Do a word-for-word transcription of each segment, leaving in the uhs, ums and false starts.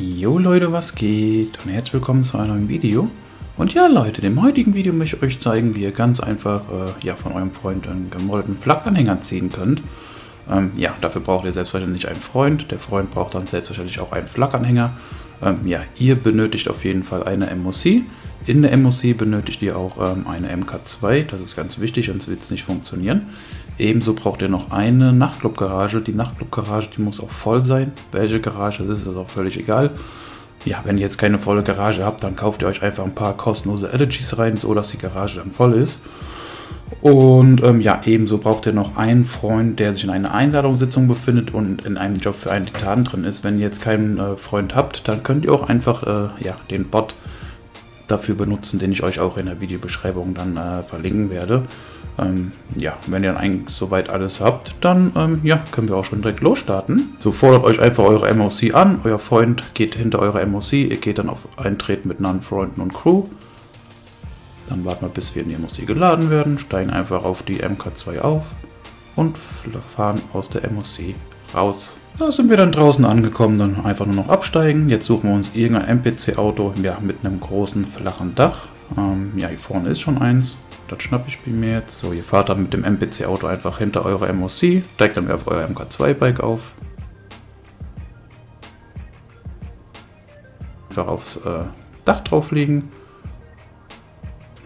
Jo Leute, was geht? Und herzlich willkommen zu einem neuen Video. Und ja Leute, im heutigen Video möchte ich euch zeigen, wie ihr ganz einfach äh, ja, von eurem Freund einen gemoddeten Flagganhänger ziehen könnt. Ähm, ja, dafür braucht ihr selbstverständlich einen Freund. Der Freund braucht dann selbstverständlich auch einen Flagganhänger. Ähm, ja, ihr benötigt auf jeden Fall eine M O C. In der M O C benötigt ihr auch ähm, eine M K zwei, das ist ganz wichtig, sonst wird es nicht funktionieren. Ebenso braucht ihr noch eine Nachtclub-Garage. Die Nachtclub-Garage, die muss auch voll sein. Welche Garage das ist, ist auch völlig egal. Ja, wenn ihr jetzt keine volle Garage habt, dann kauft ihr euch einfach ein paar kostenlose Allergies rein, so dass die Garage dann voll ist. Und ähm, ja, ebenso braucht ihr noch einen Freund, der sich in einer Einladungssitzung befindet und in einem Job für einen Titan drin ist. Wenn ihr jetzt keinen äh, Freund habt, dann könnt ihr auch einfach äh, ja, den Bot dafür benutzen, den ich euch auch in der Videobeschreibung dann äh, verlinken werde. Ähm, ja, wenn ihr dann eigentlich soweit alles habt, dann ähm, ja, können wir auch schon direkt losstarten. So, fordert euch einfach eure M O C an, euer Freund geht hinter eure M O C, ihr geht dann auf Eintreten mit nahen Freunden und Crew. Dann warten wir, bis wir in die M O C geladen werden, steigen einfach auf die M K zwei auf und fahren aus der M O C raus. Da sind wir dann draußen angekommen, dann einfach nur noch absteigen. Jetzt suchen wir uns irgendein N P C-Auto, ja, mit einem großen flachen Dach. Ähm, ja, hier vorne ist schon eins. Das schnappe ich mir jetzt. So, ihr fahrt dann mit dem N P C-Auto einfach hinter eure M O C, steigt dann auf euer M K zwei-Bike auf. Einfach aufs äh, Dach drauflegen.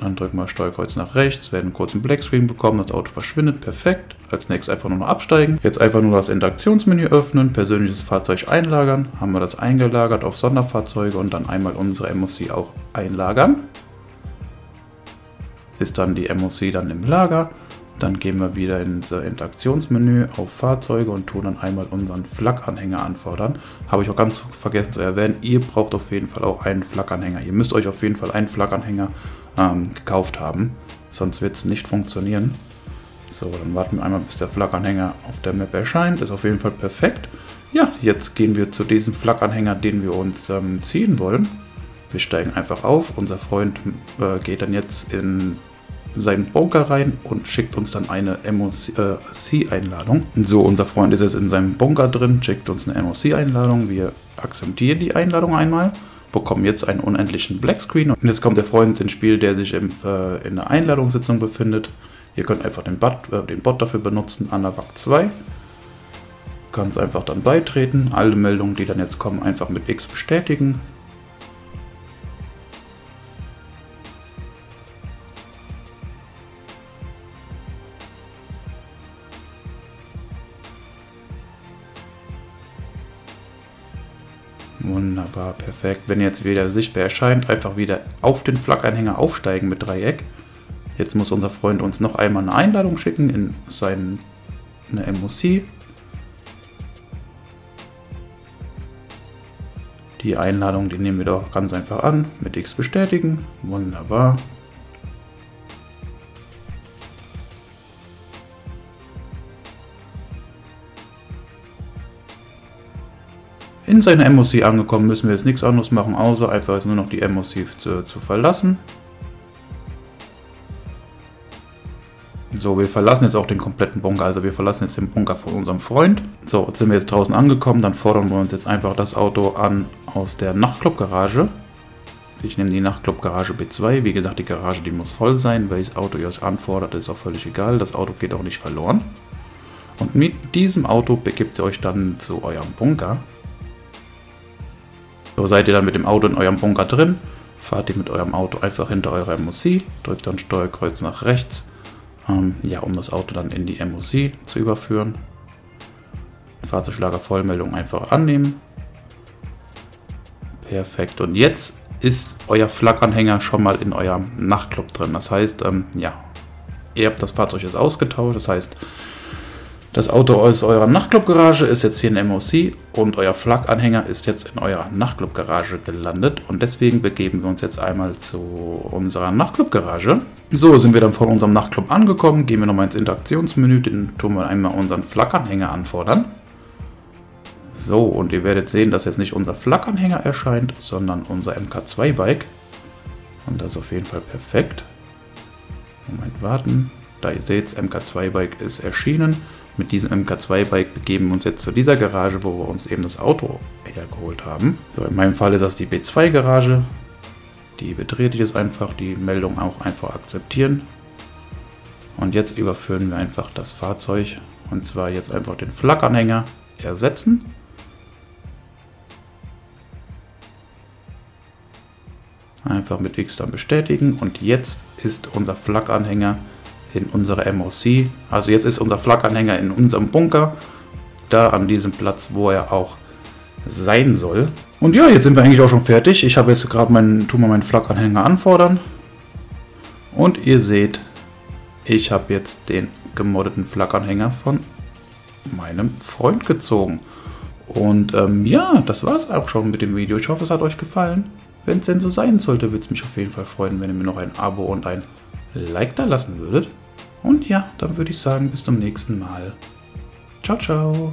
Dann drücken wir Steuerkreuz nach rechts, werden einen kurzen Blackscreen bekommen, das Auto verschwindet, perfekt. Als nächstes einfach nur noch absteigen. Jetzt einfach nur das Interaktionsmenü öffnen, persönliches Fahrzeug einlagern. Haben wir das eingelagert auf Sonderfahrzeuge und dann einmal unsere M O C auch einlagern. Ist dann die M O C dann im Lager. Dann gehen wir wieder ins Interaktionsmenü auf Fahrzeuge und tun dann einmal unseren Flagganhänger anfordern. Habe ich auch ganz vergessen zu erwähnen, ihr braucht auf jeden Fall auch einen Flagganhänger. Ihr müsst euch auf jeden Fall einen Flagganhänger ähm, gekauft haben, sonst wird es nicht funktionieren. So, dann warten wir einmal, bis der Flagganhänger auf der Map erscheint. Ist auf jeden Fall perfekt. Ja, jetzt gehen wir zu diesem Flagganhänger, den wir uns ähm, ziehen wollen. Wir steigen einfach auf. Unser Freund äh, geht dann jetzt in seinen Bunker rein und schickt uns dann eine M O C-Einladung. Äh, so, unser Freund ist jetzt in seinem Bunker drin, schickt uns eine M O C-Einladung. Wir akzeptieren die Einladung einmal, bekommen jetzt einen unendlichen Blackscreen. Und jetzt kommt der Freund ins Spiel, der sich im, äh, in einer Einladungssitzung befindet. Ihr könnt einfach den Bot, äh, den Bot dafür benutzen, Anawack zwei. Ganz einfach dann beitreten. Alle Meldungen, die dann jetzt kommen, einfach mit X bestätigen. Wunderbar, perfekt. Wenn jetzt wieder sichtbar erscheint, einfach wieder auf den Flagganhänger aufsteigen mit Dreieck. Jetzt muss unser Freund uns noch einmal eine Einladung schicken in seine M O C. Die Einladung, die nehmen wir doch ganz einfach an, mit X bestätigen. Wunderbar. In seiner M O C angekommen, müssen wir jetzt nichts anderes machen, außer einfach jetzt nur noch die M O C zu, zu verlassen. So, wir verlassen jetzt auch den kompletten Bunker, also wir verlassen jetzt den Bunker von unserem Freund. So, jetzt sind wir jetzt draußen angekommen, dann fordern wir uns jetzt einfach das Auto an aus der Nachtclub-Garage. Ich nehme die Nachtclub-Garage B zwei, wie gesagt, die Garage, die muss voll sein, welches Auto ihr euch anfordert, ist auch völlig egal, das Auto geht auch nicht verloren. Und mit diesem Auto begibt ihr euch dann zu eurem Bunker. So seid ihr dann mit dem Auto in eurem Bunker drin, fahrt ihr mit eurem Auto einfach hinter eurer M O C, drückt dann Steuerkreuz nach rechts, ähm, ja, um das Auto dann in die M O C zu überführen. Fahrzeuglager Vollmeldung einfach annehmen. Perfekt, und jetzt ist euer Flagganhänger schon mal in eurem Nachtclub drin. Das heißt, ähm, ja, ihr habt das Fahrzeug jetzt ausgetauscht, das heißt, das Auto aus eurer Nachtclub-Garage ist jetzt hier in M O C und euer Flagganhänger ist jetzt in eurer Nachtclub-Garage gelandet. Und deswegen begeben wir uns jetzt einmal zu unserer Nachtclub-Garage. So, sind wir dann vor unserem Nachtclub angekommen. Gehen wir nochmal ins Interaktionsmenü, den tun wir einmal unseren Flagganhänger anfordern. So, und ihr werdet sehen, dass jetzt nicht unser Flagganhänger erscheint, sondern unser M K zwei-Bike. Und das ist auf jeden Fall perfekt. Moment, warten. Da ihr seht, M K zwei-Bike ist erschienen. Mit diesem M K zwei Bike begeben wir uns jetzt zu dieser Garage, wo wir uns eben das Auto hergeholt haben. So, in meinem Fall ist das die B zwei Garage. Die betrete ich jetzt einfach, die Meldung auch einfach akzeptieren. Und jetzt überführen wir einfach das Fahrzeug. Und zwar jetzt einfach den Flakanhänger ersetzen. Einfach mit X dann bestätigen. Und jetzt ist unser Flakanhänger in unserer M O C. Also jetzt ist unser Flakanhänger in unserem Bunker. Da an diesem Platz, wo er auch sein soll. Und ja, jetzt sind wir eigentlich auch schon fertig. Ich habe jetzt gerade meinen, tu mal meinen Flakanhänger anfordern. Und ihr seht, ich habe jetzt den gemoddeten Flakanhänger von meinem Freund gezogen. Und ähm, ja, das war es auch schon mit dem Video. Ich hoffe, es hat euch gefallen. Wenn es denn so sein sollte, würde es mich auf jeden Fall freuen, wenn ihr mir noch ein Abo und ein Like da lassen würdet. Und ja, dann würde ich sagen, bis zum nächsten Mal. Ciao, ciao.